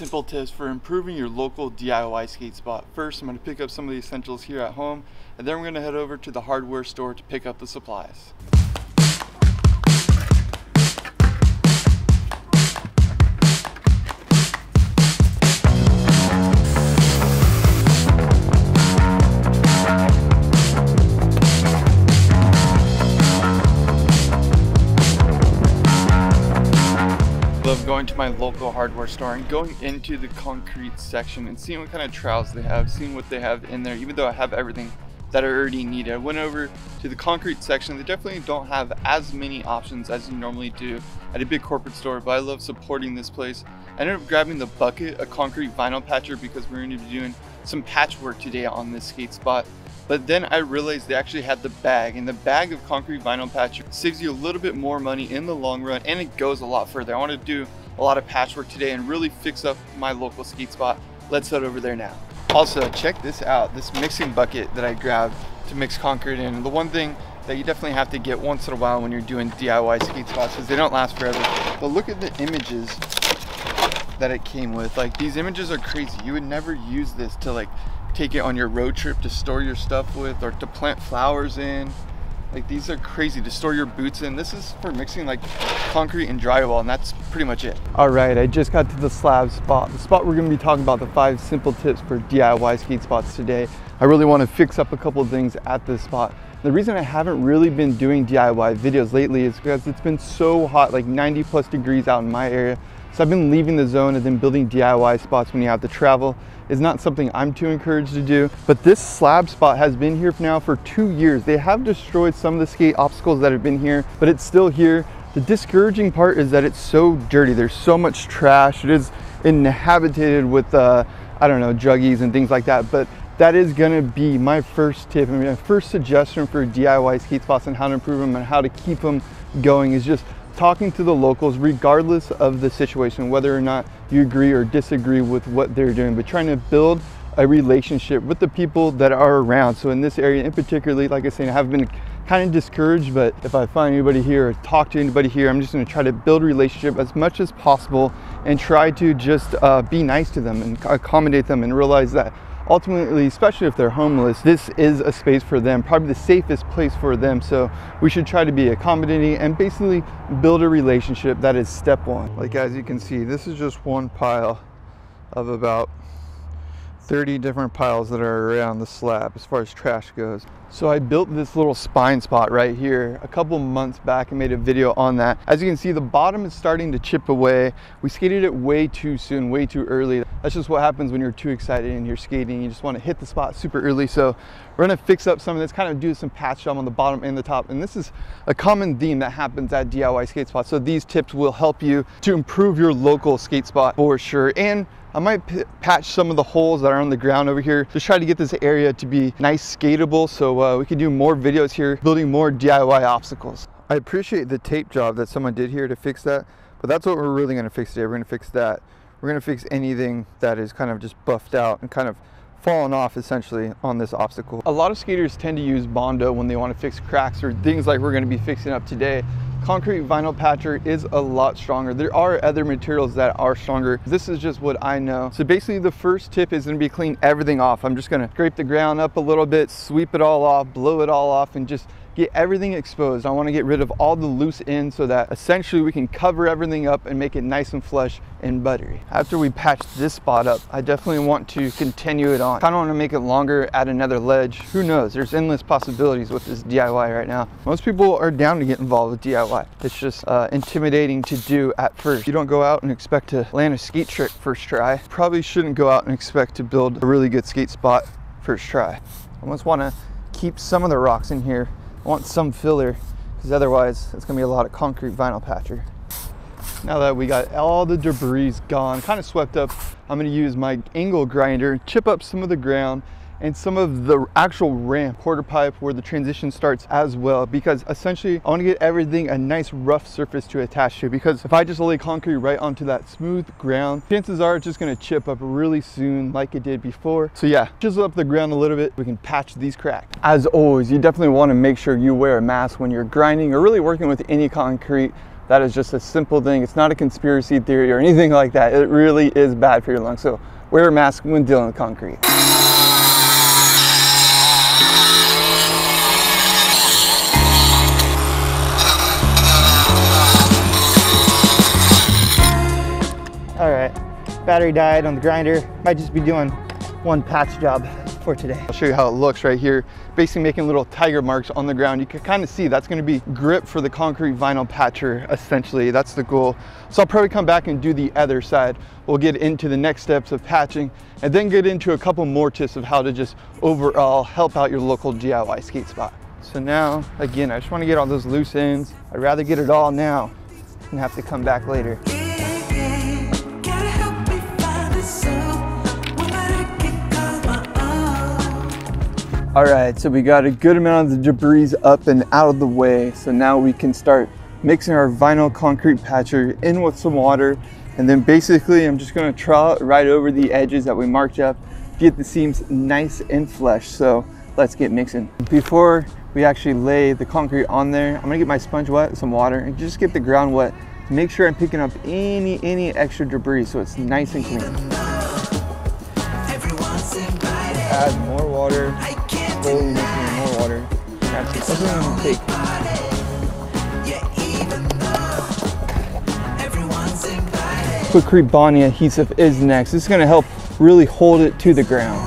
simple tips for improving your local DIY skate spot. First, I'm going to pick up some of the essentials here at home, and then we're going to head over to the hardware store to pick up the supplies. I love going to my local hardware store and going into the concrete section and seeing what kind of trowels they have, seeing what they have in there, even though I have everything that I already needed. I went over to the concrete section. They definitely don't have as many options as you normally do at a big corporate store, but I love supporting this place. I ended up grabbing the bucket, a concrete vinyl patcher, because we're going to be doing some patchwork today on this skate spot. But then I realized they actually had the bag, and the bag of concrete vinyl patcher saves you a little bit more money in the long run, and it goes a lot further. I want to do a lot of patchwork today and really fix up my local skate spot. Let's head over there now. Also, check this out, this mixing bucket that I grabbed to mix concrete in. The one thing that you definitely have to get once in a while when you're doing DIY skate spots is they don't last forever. But look at the images that it came with. Like, these images are crazy. You would never use this to like take it on your road trip to store your stuff with, or to plant flowers in. Like, these are crazy to store your boots in. This is for mixing like concrete and drywall, and that's pretty much it. All right, I just got to the slab spot, the spot we're going to be talking about the 5 simple tips for DIY skate spots today. I really want to fix up a couple of things at this spot. The reason I haven't really been doing DIY videos lately is because it's been so hot, like 90 plus degrees out in my area. So I've been leaving the zone and then building DIY spots when you have to travel. It's not something I'm too encouraged to do, but this slab spot has been here now for 2 years. They have destroyed some of the skate obstacles that have been here, but it's still here. The discouraging part is that it's so dirty. There's so much trash. It is inhabited with, I don't know, druggies and things like that, but that is gonna be my first tip. I mean, my first suggestion for DIY skate spots and how to improve them and how to keep them going is just talking to the locals, regardless of the situation, whether or not you agree or disagree with what they're doing, but trying to build a relationship with the people that are around. So in this area in particular, like I said, I have been kind of discouraged, but if I find anybody here or talk to anybody here, I'm just going to try to build a relationship as much as possible and try to just be nice to them and accommodate them, and realize that ultimately, especially if they're homeless, this is a space for them, probably the safest place for them. So we should try to be accommodating and basically build a relationship. That is step one. Like, as you can see, this is just one pile of about 30 different piles that are around the slab as far as trash goes. So I built this little spine spot right here a couple months back and made a video on that. As you can see, the bottom is starting to chip away. We skated it way too soon, way too early. That's just what happens when you're too excited and you're skating. You just want to hit the spot super early. So we're going to fix up some of this, kind of do some patch job on the bottom and the top. And this is a common theme that happens at DIY skate spots. So these tips will help you to improve your local skate spot for sure. And I might patch some of the holes that are on the ground over here. Just try to get this area to be nice, skatable, so we can do more videos here, building more DIY obstacles. I appreciate the tape job that someone did here to fix that, but that's what we're really gonna fix today. We're gonna fix that. We're gonna fix anything that is kind of just buffed out and kind of fallen off essentially on this obstacle. A lot of skaters tend to use Bondo when they wanna fix cracks or things like we're gonna be fixing up today. Concrete vinyl patcher is a lot stronger. There are other materials that are stronger. This is just what I know. So basically the first tip is gonna be clean everything off. I'm just gonna scrape the ground up a little bit, sweep it all off, blow it all off, and just get everything exposed. I wanna get rid of all the loose ends so that essentially we can cover everything up and make it nice and flush and buttery. After we patch this spot up, I definitely want to continue it on. Kinda wanna make it longer, add another ledge. Who knows? There's endless possibilities with this DIY right now. Most people are down to get involved with DIY. It's just intimidating to do at first. You don't go out and expect to land a skate trick first try. Probably shouldn't go out and expect to build a really good skate spot first try. I almost wanna keep some of the rocks in here. I want some filler, because otherwise it's going to be a lot of concrete vinyl patcher. Now that we got all the debris gone, kind of swept up, I'm going to use my angle grinder, chip up some of the ground and some of the actual ramp, quarter pipe where the transition starts as well, because essentially I want to get everything a nice rough surface to attach to, because if I just lay concrete right onto that smooth ground, chances are it's just going to chip up really soon like it did before. So yeah, chisel up the ground a little bit. We can patch these cracks. As always, you definitely want to make sure you wear a mask when you're grinding or really working with any concrete. That is just a simple thing. It's not a conspiracy theory or anything like that. It really is bad for your lungs. So wear a mask when dealing with concrete. All right, battery died on the grinder. Might just be doing one patch job for today. I'll show you how it looks right here. Basically making little tiger marks on the ground. You can kind of see that's going to be grip for the concrete vinyl patcher, essentially. That's the goal. So I'll probably come back and do the other side. We'll get into the next steps of patching and then get into a couple more tips of how to just overall help out your local DIY skate spot. So now, again, I just want to get all those loose ends. I'd rather get it all now than have to come back later. All right, so we got a good amount of the debris up and out of the way. So now we can start mixing our vinyl concrete patcher in with some water. And then basically, I'm just gonna trowel it right over the edges that we marked up, get the seams nice and flush. So let's get mixing. Before we actually lay the concrete on there, I'm gonna get my sponge wet, some water, and just get the ground wet to make sure I'm picking up any extra debris so it's nice and clean. Add more water. Slowly mixing more water. That's what I'm gonna take. Quickcrete bonding adhesive is next. This is gonna help really hold it to the ground.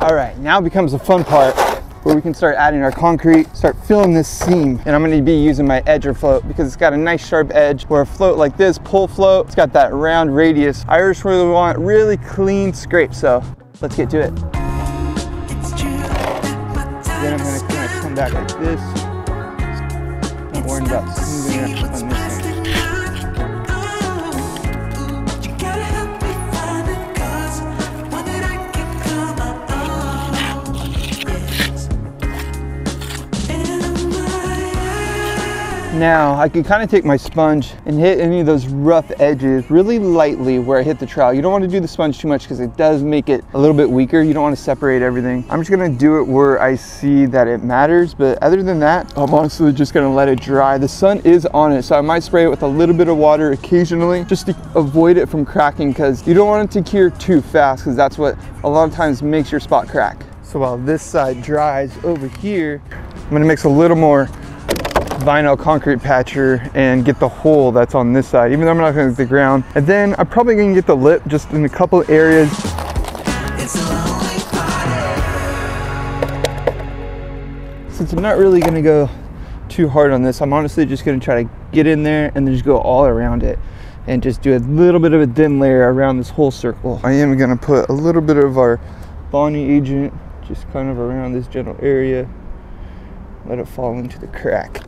All right, now becomes the fun part where we can start adding our concrete, start filling this seam. And I'm gonna be using my edger float because it's got a nice sharp edge. Where a float like this, pull float, it's got that round radius. I just really want really clean scrape, so let's get to it. Then I'm gonna kind of come back like this. Not worrying about smoothing it on this thing. Now, I can kind of take my sponge and hit any of those rough edges really lightly where I hit the trowel. You don't want to do the sponge too much because it does make it a little bit weaker. You don't want to separate everything. I'm just going to do it where I see that it matters. But other than that, I'm honestly just going to let it dry. The sun is on it, so I might spray it with a little bit of water occasionally just to avoid it from cracking because you don't want it to cure too fast because that's what a lot of times makes your spot crack. So while this side dries over here, I'm going to mix a little more vinyl concrete patcher and get the hole that's on this side, even though I'm not going to get the ground. And then I'm probably going to get the lip just in a couple areas. Since I'm not really going to go too hard on this, I'm honestly just going to try to get in there and then just go all around it and just do a little bit of a thin layer around this whole circle. I am going to put a little bit of our bonding agent just kind of around this general area, let it fall into the crack.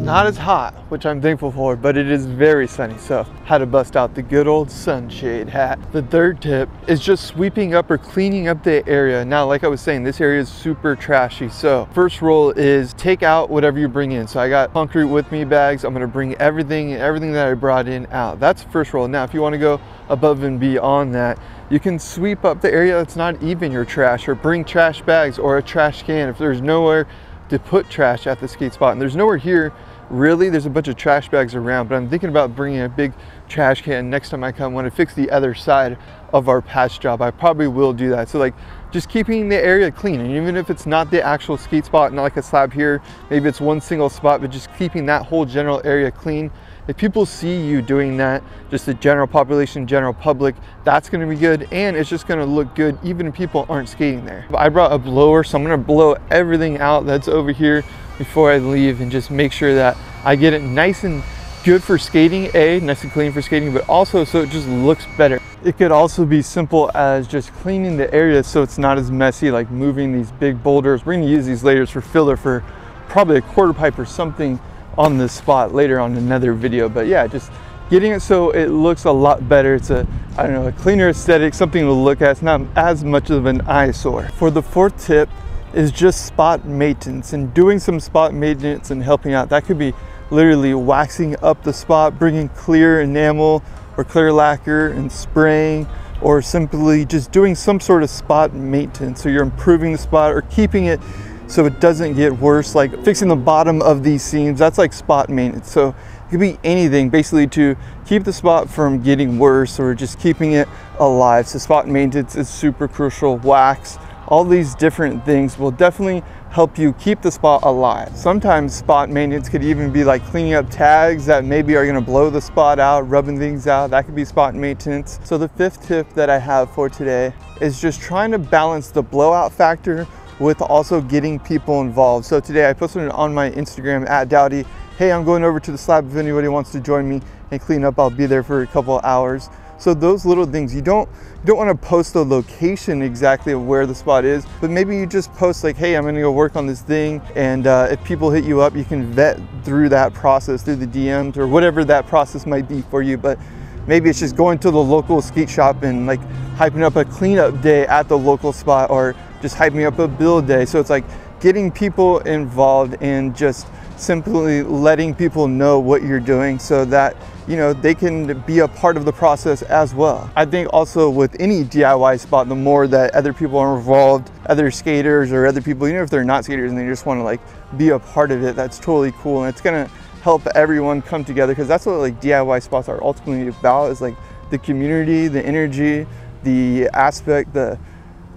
Not as hot, which I'm thankful for, but it is very sunny, so had to bust out the good old sunshade hat. The third tip is just sweeping up or cleaning up the area. Now, like I was saying, this area is super trashy, so first rule is take out whatever you bring in. So I got concrete with me bags. I'm gonna bring everything that I brought in out. That's first rule. Now, if you wanna go above and beyond that, you can sweep up the area that's not even your trash, or bring trash bags or a trash can if there's nowhere to put trash at the skate spot. And there's nowhere here. Really, there's a bunch of trash bags around, but I'm thinking about bringing a big trash can next time I come when I fix the other side of our patch job. I probably will do that. So like just keeping the area clean, and even if it's not the actual skate spot, not like a slab here, maybe it's one single spot, but just keeping that whole general area clean. If people see you doing that, just the general population, general public, that's gonna be good, and it's just gonna look good even if people aren't skating there. I brought a blower, so I'm gonna blow everything out that's over here before I leave and just make sure that I get it nice and good for skating, nice and clean for skating, but also so it just looks better. It could also be simple as just cleaning the area so it's not as messy, like moving these big boulders. We're going to use these layers for filler for probably a quarter pipe or something on this spot later on in another video. But yeah, just getting it so it looks a lot better. It's a, I don't know, a cleaner aesthetic, something to look at. It's not as much of an eyesore. For the fourth tip is just spot maintenance and doing some spot maintenance and helping out. That could be literally waxing up the spot, bringing clear enamel or clear lacquer and spraying, or simply just doing some sort of spot maintenance. So you're improving the spot or keeping it so it doesn't get worse, like fixing the bottom of these seams. That's like spot maintenance. So it could be anything basically to keep the spot from getting worse or just keeping it alive. So spot maintenance is super crucial. Wax, all these different things will definitely help you keep the spot alive. Sometimes spot maintenance could even be like cleaning up tags that maybe are gonna blow the spot out, rubbing things out. That could be spot maintenance. So the fifth tip that I have for today is just trying to balance the blowout factor with also getting people involved. So today I posted it on my Instagram @Dowdy. Hey, I'm going over to the slab if anybody wants to join me and clean up. I'll be there for a couple hours. So those little things, you don't want to post the location exactly of where the spot is, but maybe you just post like, hey, I'm going to go work on this thing. And if people hit you up, you can vet through that process, through the DMs or whatever that process might be for you. But maybe it's just going to the local skate shop and like hyping up a cleanup day at the local spot, or just hyping up a build day. So it's like getting people involved and just simply letting people know what you're doing so that, you know, they can be a part of the process as well. I think also with any DIY spot, the more that other people are involved, other skaters or other people, even if they're not skaters and they just want to like be a part of it, that's totally cool. And it's going to help everyone come together, because that's what like DIY spots are ultimately about, is like the community, the energy, the aspect, the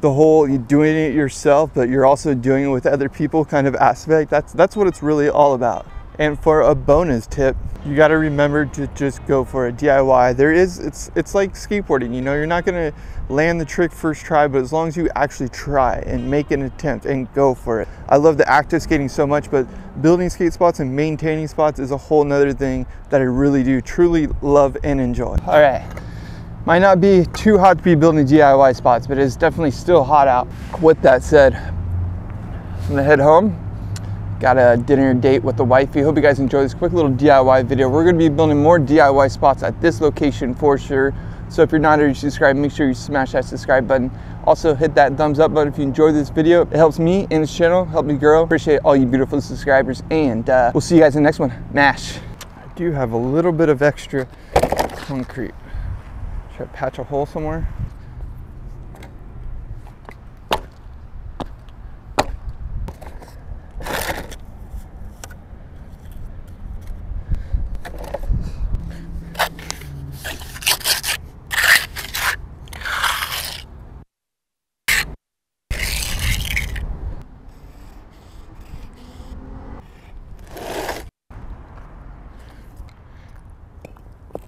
whole you're doing it yourself, but you're also doing it with other people kind of aspect. That's what it's really all about. And for a bonus tip, you got to remember to just go for a DIY. It's like skateboarding, you know, you're not going to land the trick first try, but as long as you actually try and make an attempt and go for it. I love the act of skating so much, but building skate spots and maintaining spots is a whole nother thing that I really do truly love and enjoy. All right. Might not be too hot to be building DIY spots, but it's definitely still hot out. With that said, I'm gonna head home. Got a dinner date with the wifey. Hope you guys enjoy this quick little DIY video. We're gonna be building more DIY spots at this location for sure. So if you're not already subscribed, make sure you smash that subscribe button. Also hit that thumbs up button if you enjoyed this video. It helps me and this channel, help me grow. Appreciate all you beautiful subscribers, and we'll see you guys in the next one. Mash. I do have a little bit of extra concrete. Try to patch a hole somewhere.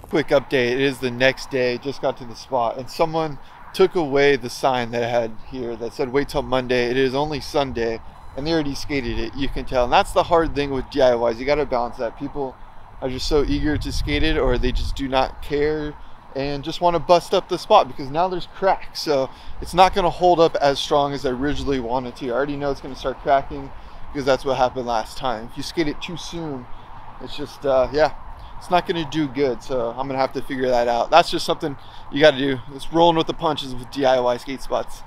Quick update, it is the next day. Just got to the spot and someone took away the sign that I had here that said wait till Monday. It is only Sunday, and they already skated it, you can tell. And that's the hard thing with DIYs, you got to balance that. People are just so eager to skate it, or they just do not care and just want to bust up the spot because now there's cracks, so it's not going to hold up as strong as I originally wanted to. I already know it's going to start cracking because that's what happened last time. If you skate it too soon, it's just yeah, it's not going to do good. So I'm going to have to figure that out. That's just something you got to do. It's rolling with the punches with DIY skate spots.